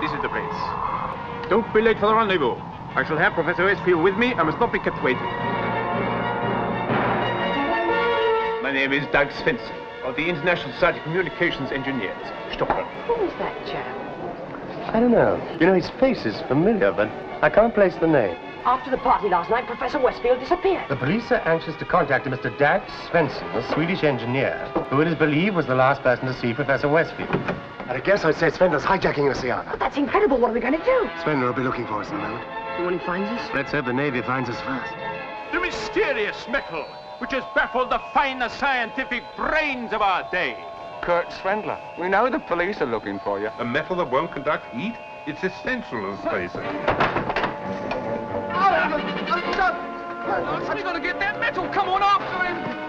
This is the place. Don't be late for the rendezvous. I shall have Professor Westfield with me. I must not be kept waiting. My name is Dag Svensson of the International Society of Communications Engineers, Stockholm. Who is that chap? I don't know. You know, his face is familiar, but I can't place the name. After the party last night, Professor Westfield disappeared. The police are anxious to contact Mr. Dag Svensson, a Swedish engineer, who it is believed was the last person to see Professor Westfield. At a guess, I'd say Svendler's hijacking the Siana. But that's incredible. What are we going to do? Svendler will be looking for us in a moment. And when he finds us? Let's hope the Navy finds us first. The mysterious metal which has baffled the finer scientific brains of our day. Kurt Swendler, we know the police are looking for you. A metal that won't conduct heat? It's essential, as they say. How are we going to get that metal? Come on after him!